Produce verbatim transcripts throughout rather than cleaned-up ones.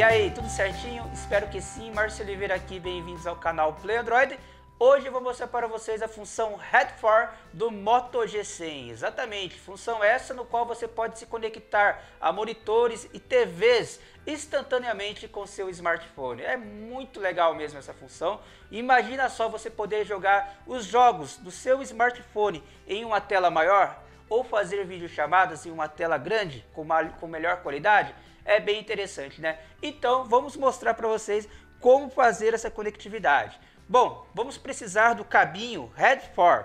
E aí, tudo certinho? Espero que sim. Márcio Oliveira aqui, bem-vindos ao canal Play Android. Hoje eu vou mostrar para vocês a função Head For do Moto G cem, exatamente, função essa no qual você pode se conectar a monitores e T Vs instantaneamente com seu smartphone. É muito legal mesmo essa função. Imagina só você poder jogar os jogos do seu smartphone em uma tela maior ou fazer videochamadas em uma tela grande com, uma, com melhor qualidade. É bem interessante, né? Então vamos mostrar para vocês como fazer essa conectividade. Bom, vamos precisar do cabinho Head For.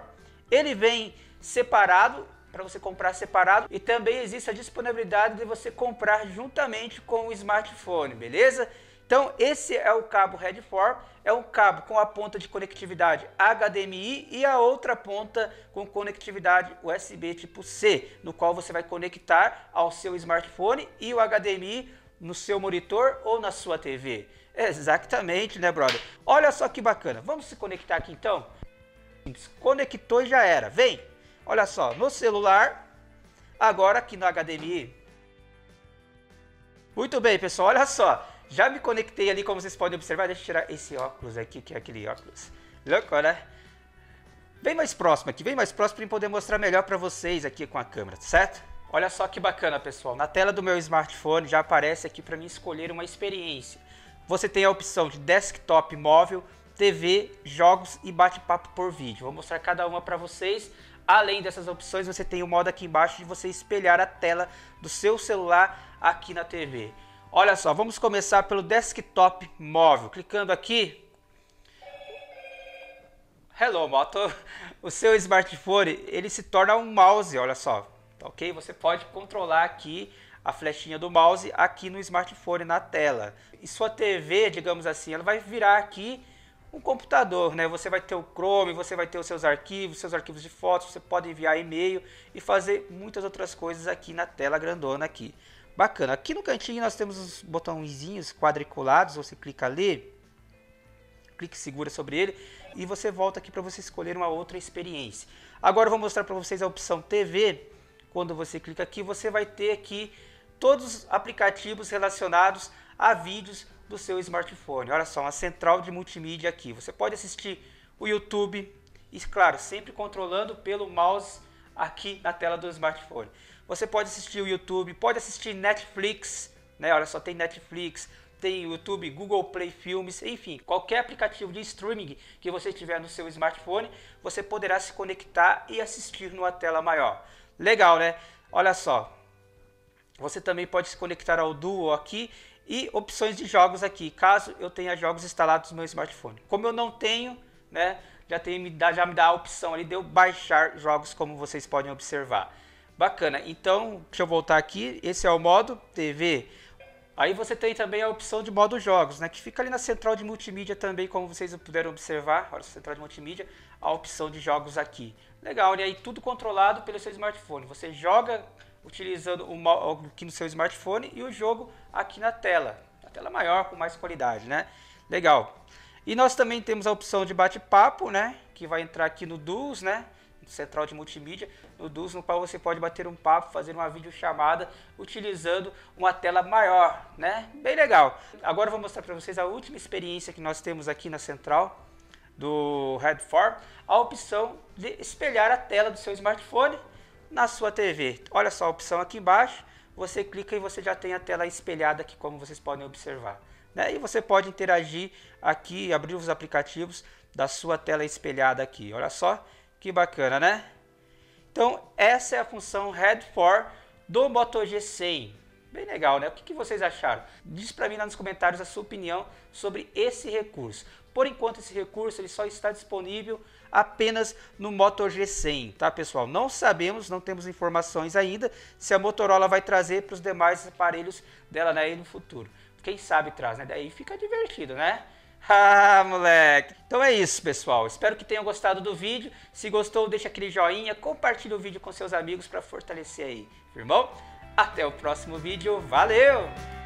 Ele vem separado, para você comprar separado, e também existe a disponibilidade de você comprar juntamente com o smartphone, beleza? Então esse é o cabo Head For, é um cabo com a ponta de conectividade H D M I e a outra ponta com conectividade U S B tipo C, no qual você vai conectar ao seu smartphone e o H D M I no seu monitor ou na sua T V. Exatamente, né, brother? Olha só que bacana. Vamos se conectar aqui, então? Conectou e já era. Vem! Olha só, no celular, agora aqui no H D M I. Muito bem, pessoal, olha só. Já me conectei ali, como vocês podem observar. Deixa eu tirar esse óculos aqui, que é aquele óculos. Louco, né? Vem mais próximo aqui, vem mais próximo para eu poder mostrar melhor para vocês aqui com a câmera, certo? Olha só que bacana, pessoal. Na tela do meu smartphone já aparece aqui para mim escolher uma experiência. Você tem a opção de desktop móvel, T V, jogos e bate-papo por vídeo. Vou mostrar cada uma para vocês. Além dessas opções, você tem o modo aqui embaixo de você espelhar a tela do seu celular aqui na T V. Olha só, vamos começar pelo desktop móvel. Clicando aqui... Hello, Moto! O seu smartphone, ele se torna um mouse, olha só. Ok? Você pode controlar aqui a flechinha do mouse aqui no smartphone, na tela. E sua T V, digamos assim, ela vai virar aqui um computador, né? Você vai ter o Chrome, você vai ter os seus arquivos, seus arquivos de fotos, você pode enviar e-mail e fazer muitas outras coisas aqui na tela grandona aqui. Bacana. Aqui no cantinho nós temos os botõezinhos quadriculados, você clica ali, clique e segura sobre ele e você volta aqui para você escolher uma outra experiência. Agora eu vou mostrar para vocês a opção T V. Quando você clica aqui, você vai ter aqui todos os aplicativos relacionados a vídeos do seu smartphone. Olha só, uma central de multimídia aqui. Você pode assistir o YouTube e, claro, sempre controlando pelo mouse aqui na tela do smartphone. Você pode assistir o YouTube, pode assistir Netflix, né? Olha só, tem Netflix, tem YouTube, Google Play Filmes, enfim, qualquer aplicativo de streaming que você tiver no seu smartphone, você poderá se conectar e assistir numa tela maior. Legal, né? Olha só. Você também pode se conectar ao Duo aqui e opções de jogos aqui, caso eu tenha jogos instalados no meu smartphone. Como eu não tenho, né, já, tem, já me dá a opção ali de eu baixar jogos, como vocês podem observar. Bacana, então deixa eu voltar aqui, esse é o modo T V. Aí você tem também a opção de modo jogos, né, que fica ali na central de multimídia também, como vocês puderam observar, olha, central de multimídia, a opção de jogos aqui. Legal, né? Aí tudo controlado pelo seu smartphone, você joga... utilizando o mouse aqui no seu smartphone e o jogo aqui na tela. A tela maior, com mais qualidade, né? Legal. E nós também temos a opção de bate-papo, né? Que vai entrar aqui no Duos, né? Central de multimídia. No Duos, no qual você pode bater um papo, fazer uma videochamada, utilizando uma tela maior, né? Bem legal. Agora eu vou mostrar para vocês a última experiência que nós temos aqui na central do Head For. A opção de espelhar a tela do seu smartphone na sua T V. Olha só a opção aqui embaixo, você clica e você já tem a tela espelhada aqui, como vocês podem observar, né? E você pode interagir aqui, abrir os aplicativos da sua tela espelhada aqui. Olha só que bacana, né? Então essa é a função Head For do Moto G cem. Bem legal, né? O que, que vocês acharam? Diz para mim lá nos comentários a sua opinião sobre esse recurso. Por enquanto, esse recurso ele só está disponível apenas no Moto G cem, tá, pessoal? Não sabemos, não temos informações ainda se a Motorola vai trazer para os demais aparelhos dela, né, aí no futuro. Quem sabe traz, né? Daí fica divertido, né? Ah, moleque! Então é isso, pessoal. Espero que tenham gostado do vídeo. Se gostou, deixa aquele joinha, compartilha o vídeo com seus amigos para fortalecer aí, irmão? Até o próximo vídeo. Valeu!